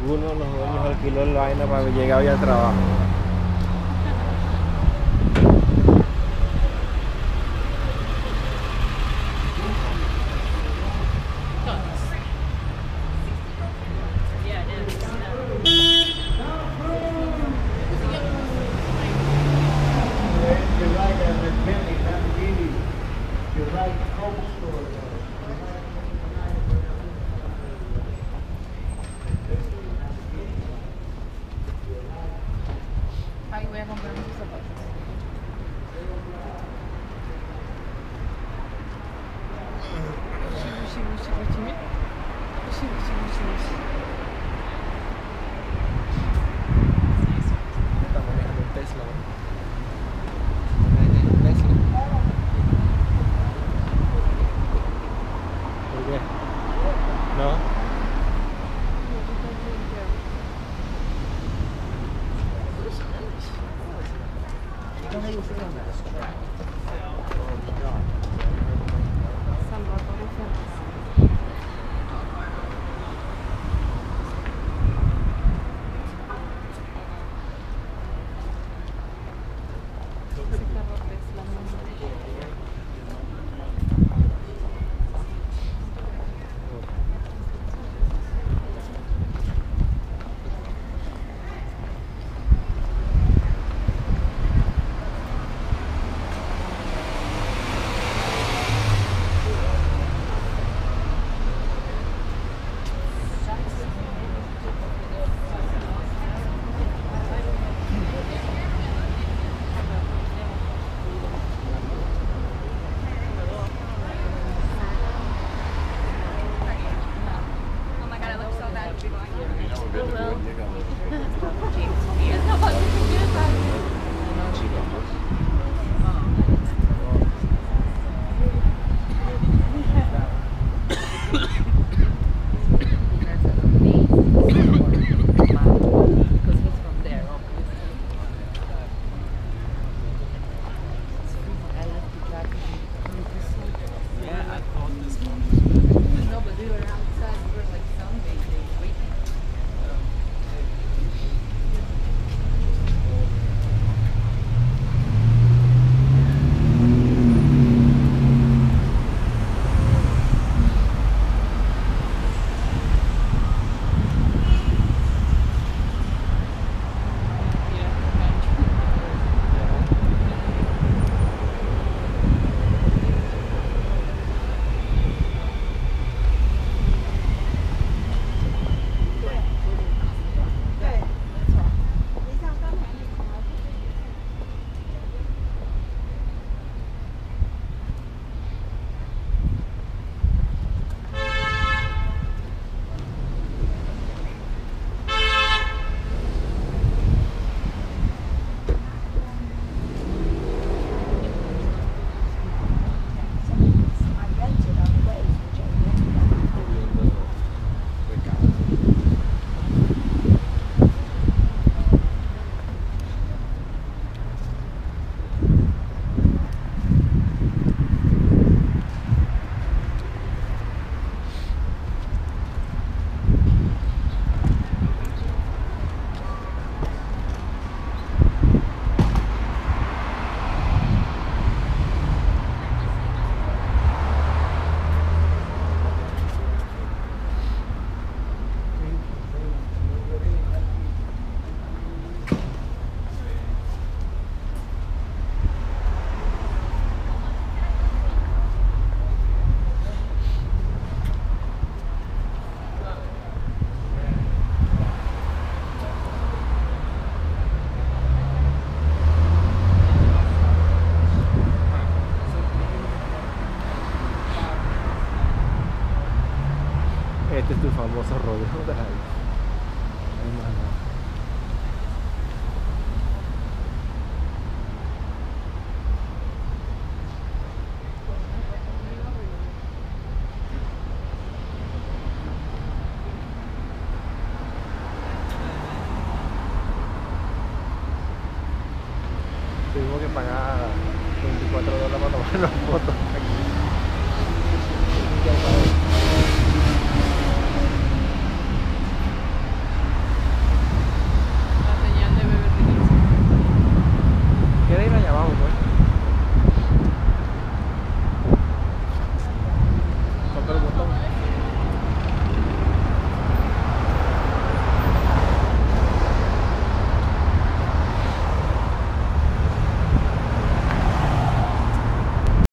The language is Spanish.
Algunos de los dueños alquiló la vaina para llegar hoy al trabajo. Este es tu famoso Rodeo Drive.